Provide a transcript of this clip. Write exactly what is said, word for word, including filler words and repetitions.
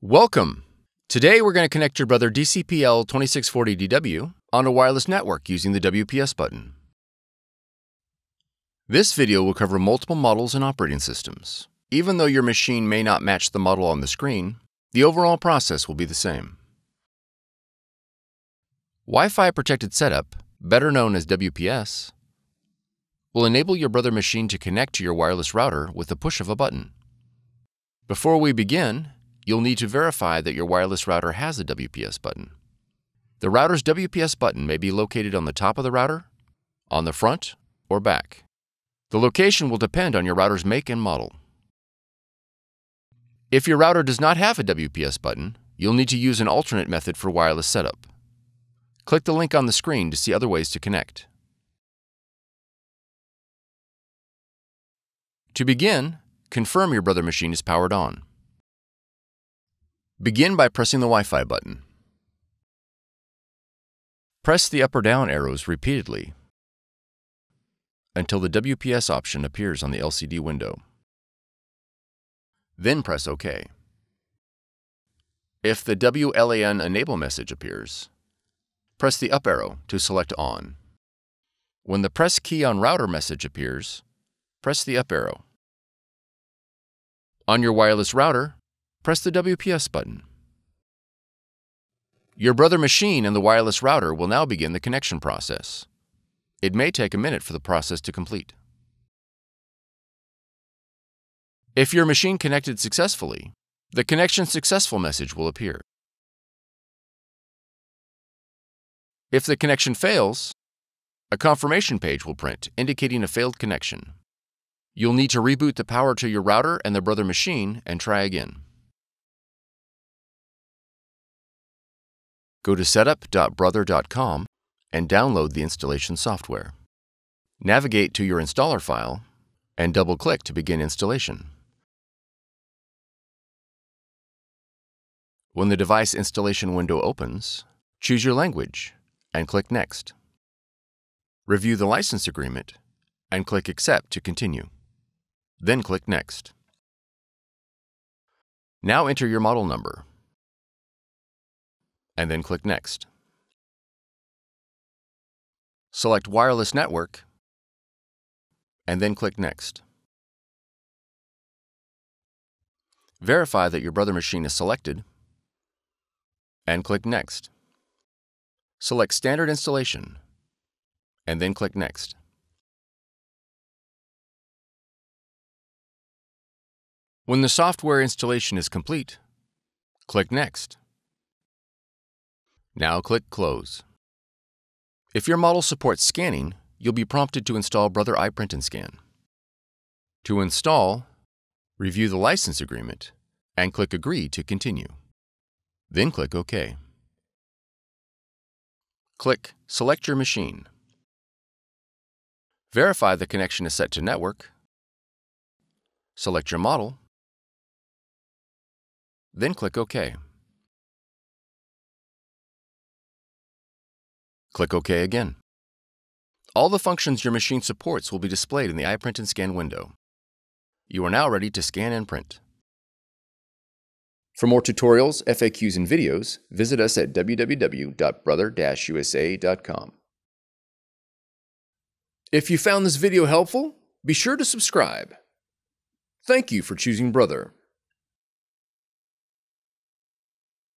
Welcome! Today we're going to connect your Brother D C P L twenty-six forty D W on a wireless network using the W P S button. This video will cover multiple models and operating systems. Even though your machine may not match the model on the screen, the overall process will be the same. Wi-Fi Protected Setup, better known as W P S, will enable your Brother machine to connect to your wireless router with the push of a button. Before we begin, you'll need to verify that your wireless router has a W P S button. The router's W P S button may be located on the top of the router, on the front, or back. The location will depend on your router's make and model. If your router does not have a W P S button, you'll need to use an alternate method for wireless setup. Click the link on the screen to see other ways to connect. To begin, confirm your Brother machine is powered on. Begin by pressing the Wi-Fi button. Press the up or down arrows repeatedly until the W P S option appears on the L C D window. Then press OK. If the W LAN Enable message appears, press the up arrow to select On. When the Press Key on Router message appears, press the up arrow. On your wireless router, press the W P S button. Your Brother machine and the wireless router will now begin the connection process. It may take a minute for the process to complete. If your machine connected successfully, the Connection Successful message will appear. If the connection fails, a confirmation page will print indicating a failed connection. You'll need to reboot the power to your router and the Brother machine and try again. Go to setup dot brother dot com and download the installation software. Navigate to your installer file and double-click to begin installation. When the device installation window opens, choose your language and click Next. Review the license agreement and click Accept to continue. Then click Next. Now enter your model number and then click Next. Select Wireless Network and then click Next. Verify that your Brother machine is selected and click Next. Select Standard Installation and then click Next. When the software installation is complete, click Next. Now click Close. If your model supports scanning, you'll be prompted to install Brother iPrint and Scan. To install, review the license agreement and click Agree to continue. Then click OK. Click Select Your Machine. Verify the connection is set to network. Select your model. Then click OK. Click OK again. All the functions your machine supports will be displayed in the iPrint and Scan window. You are now ready to scan and print. For more tutorials, F A Qs, and videos, visit us at w w w dot brother dash u s a dot com. If you found this video helpful, be sure to subscribe. Thank you for choosing Brother.